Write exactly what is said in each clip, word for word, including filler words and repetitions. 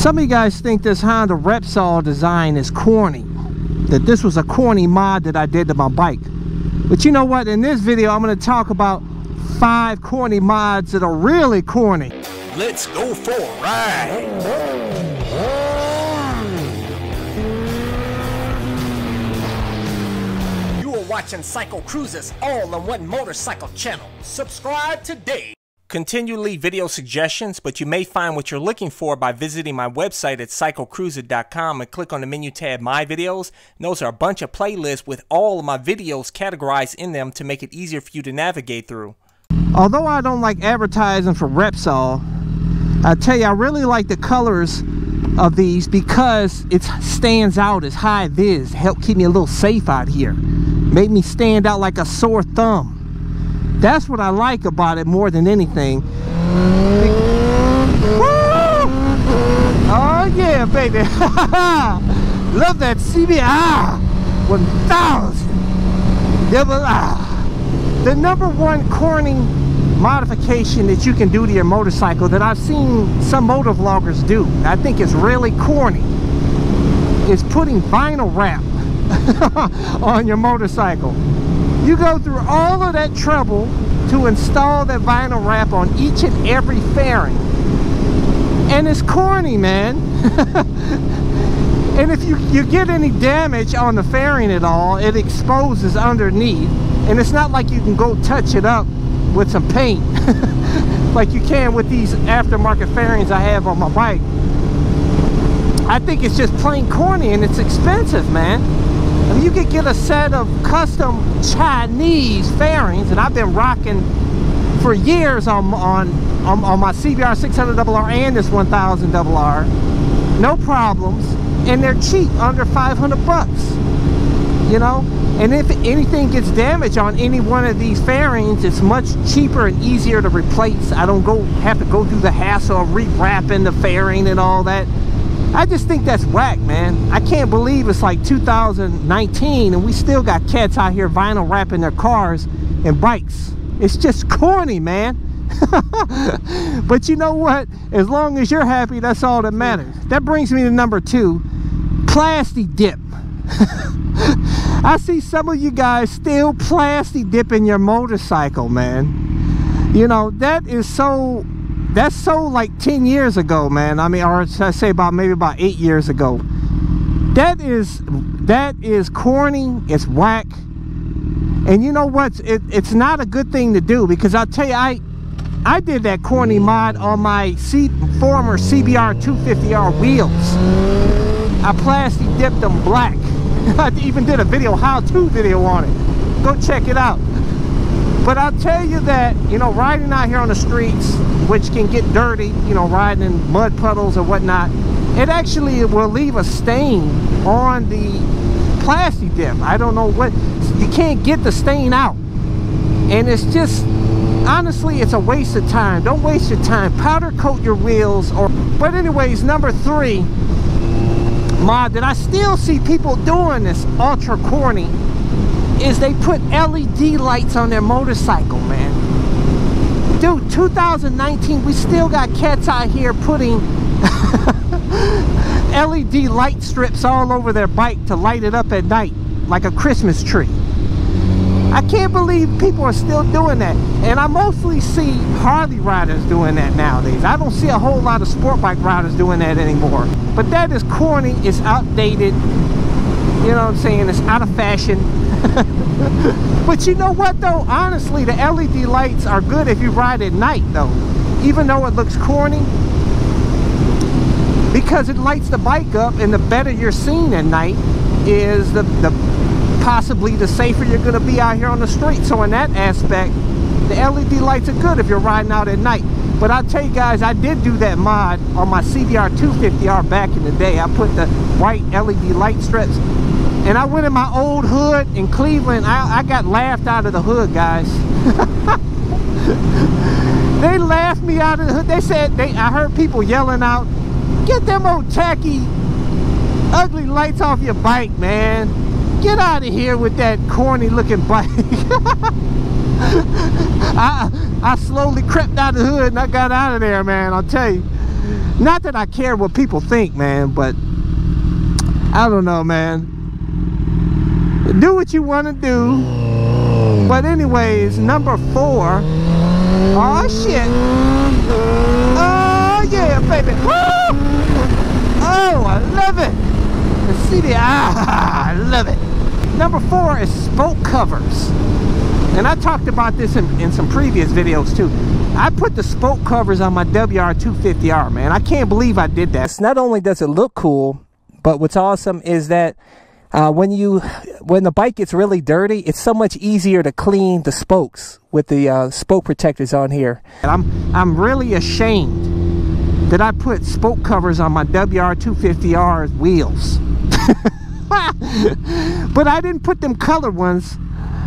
Some of you guys think this Honda Repsol design is corny, that this was a corny mod that I did to my bike. But you know what? In this video, I'm going to talk about five corny mods that are really corny. Let's go for a ride. Watching CycleCruza's all-in-one motorcycle channel. Subscribe today. Continually video suggestions, but you may find what you're looking for by visiting my website at cycle cruza dot com and click on the menu tab My Videos. And those are a bunch of playlists with all of my videos categorized in them to make it easier for you to navigate through. Although I don't like advertising for Repsol, I tell you, I really like the colors of these because it stands out as high vis. Help keep me a little safe out here. Made me stand out like a sore thumb. That's what I like about it more than anything. Woo! Oh yeah, baby. Love that C B R one thousand. Double R. The number one corny modification that you can do to your motorcycle that I've seen some motor vloggers do, I think is really corny, is putting vinyl wrap on your motorcycle. You go through all of that trouble to install that vinyl wrap on each and every fairing, and it's corny, man. And if you, you get any damage on the fairing at all, it exposes underneath, and it's not like you can go touch it up with some paint like you can with these aftermarket fairings I have on my bike. I think it's just plain corny, and it's expensive, man. I mean, you could get a set of custom Chinese fairings, and I've been rocking for years on on on, on my C B R six hundred R R and this one thousand R R, no problems, and they're cheap, under five hundred bucks, you know. And if anything gets damaged on any one of these fairings, it's much cheaper and easier to replace. I don't go have to go through the hassle of rewrapping the fairing and all that. I just think that's whack, man. I can't believe it's like two thousand nineteen and we still got cats out here vinyl wrapping their cars and bikes. It's just corny, man. But you know what? As long as you're happy, that's all that matters. That brings me to number two, Plasti Dip. I see some of you guys still Plasti Dipping your motorcycle, man. You know, that is so... That's so like ten years ago, man. I mean, or should I say about maybe about eight years ago. That is that is corny, it's whack. And you know what? It, it's not a good thing to do, because I'll tell you, I I did that corny mod on my C, former C B R two fifty R wheels. I Plasti Dipped them black. I even did a video, how-to video on it. Go check it out. But I'll tell you that, you know, riding out here on the streets, which can get dirty, you know, riding in mud puddles or whatnot, it actually will leave a stain on the Plasti Dip. I don't know what, you can't get the stain out. And it's just, honestly, it's a waste of time. Don't waste your time. Powder coat your wheels. Or, but anyways, number three mod that I still see people doing this ultra corny is they put L E D lights on their motorcycle, man. Dude, two thousand nineteen, we still got cats out here putting L E D light strips all over their bike to light it up at night like a Christmas tree. I can't believe people are still doing that. And I mostly see Harley riders doing that nowadays. I don't see a whole lot of sport bike riders doing that anymore. But that is corny, it's outdated, you know what I'm saying? It's out of fashion. But you know what though? Honestly, the L E D lights are good if you ride at night though. Even though it looks corny, because it lights the bike up, and the better you're seen at night is the, the possibly the safer you're going to be out here on the street. So in that aspect, the L E D lights are good if you're riding out at night. But I'll tell you guys, I did do that mod on my C B R two fifty R back in the day. I put the white L E D light strips, and I went in my old hood in Cleveland. I, I got laughed out of the hood, guys. They laughed me out of the hood. They said, they, I heard people yelling out, "Get them old tacky, ugly lights off your bike, man. Get out of here with that corny looking bike." I, I slowly crept out of the hood and I got out of there, man, I'll tell you. Not that I care what people think, man, but I don't know, man. Do what you want to do. But anyways, number four. Oh, shit. Oh, yeah, baby. Woo! Oh, I love it. The C B R, ah, I love it. Number four is spoke covers. And I talked about this in, in some previous videos too. I put the spoke covers on my W R two fifty R, man. I can't believe I did that. It's not only does it look cool, but what's awesome is that uh, when you when the bike gets really dirty, it's so much easier to clean the spokes with the uh, spoke protectors on here. And I'm I'm really ashamed that I put spoke covers on my W R two fifty R's wheels, but I didn't put them colored ones.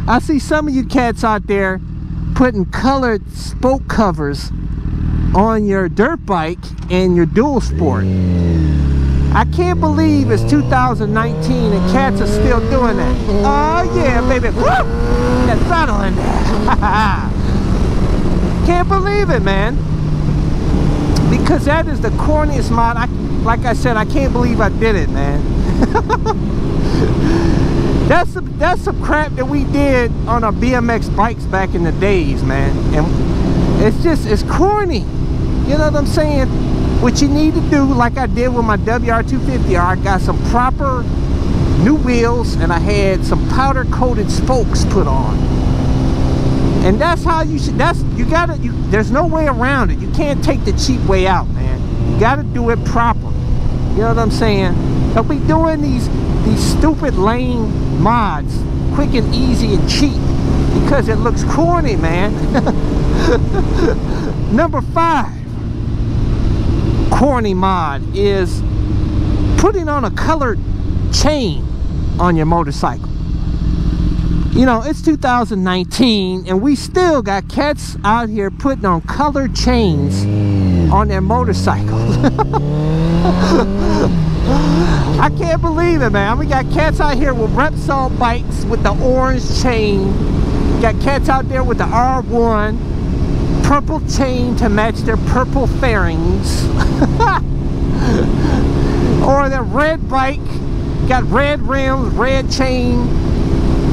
I see some of you cats out there putting colored spoke covers on your dirt bike and your dual sport. I can't believe it's two thousand nineteen and cats are still doing that. Oh yeah, baby. Woo! That throttle in there. Can't believe it, man. Because that is the corniest mod. I, like I said, I can't believe I did it, man. That's some, that's some crap that we did on our B M X bikes back in the days, man. And it's just, it's corny. You know what I'm saying? What you need to do, like I did with my W R two fifty R, I got some proper new wheels and I had some powder coated spokes put on. And that's how you should, that's, you gotta, you, there's no way around it. You can't take the cheap way out, man. You gotta do it proper. You know what I'm saying? But we doing these, these stupid lame mods quick and easy and cheap because it looks corny, man. Number five corny mod is putting on a colored chain on your motorcycle. You know, it's two thousand nineteen and we still got cats out here putting on colored chains on their motorcycles. I can't believe it, man. We got cats out here with Repsol bikes with the orange chain. Got cats out there with the R one. Purple chain to match their purple fairings. Or the red bike. Got red rims, red chain.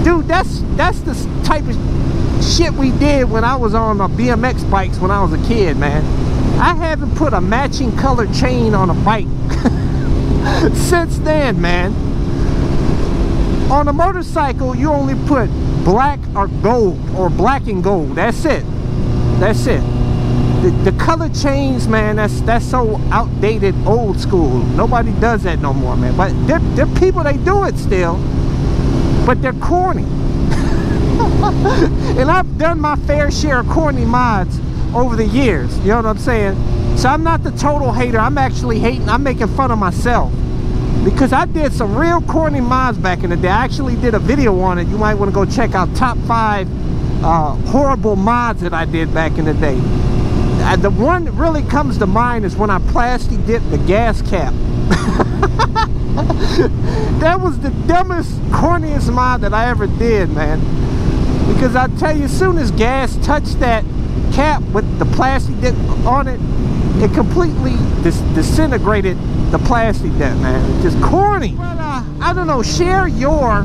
Dude, that's, that's the type of shit we did when I was on my B M X bikes when I was a kid, man. I haven't put a matching color chain on a bike since then, man. On a motorcycle, you only put black or gold or black and gold. That's it. That's it. The, the color chains, man, that's that's so outdated, old school. Nobody does that no more, man. But they're, they're people, they do it still, but they're corny. And I've done my fair share of corny mods over the years, you know what I'm saying? So I'm not the total hater. I'm actually hating. I'm making fun of myself because I did some real corny mods back in the day. I actually did a video on it. You might want to go check out top five uh, horrible mods that I did back in the day. I, the one that really comes to mind is when I Plasti Dipped the gas cap. That was the dumbest, corniest mod that I ever did, man. Because I tell you, as soon as gas touched that cap with the Plasti Dip on it, it completely dis disintegrated the Plasti Dip, man. It's just corny. But, uh, I don't know, share your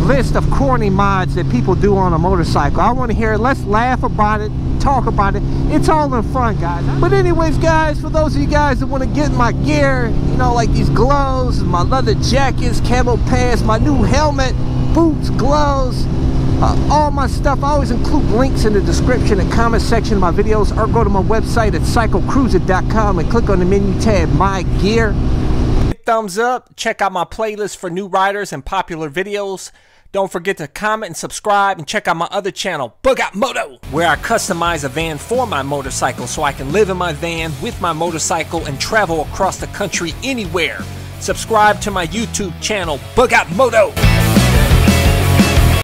list of corny mods that people do on a motorcycle. I want to hear it. Let's laugh about it, talk about it. It's all in fun, guys. But anyways, guys, for those of you guys that want to get my gear, you know, like these gloves, my leather jackets, camo pants, my new helmet, boots, gloves, Uh, all my stuff, I always include links in the description and comment section of my videos, or go to my website at cycle cruza dot com and click on the menu tab, My Gear. Thumbs up, check out my playlist for new riders and popular videos. Don't forget to comment and subscribe and check out my other channel, Bugout Moto, where I customize a van for my motorcycle so I can live in my van with my motorcycle and travel across the country anywhere. Subscribe to my YouTube channel, Bugout Moto.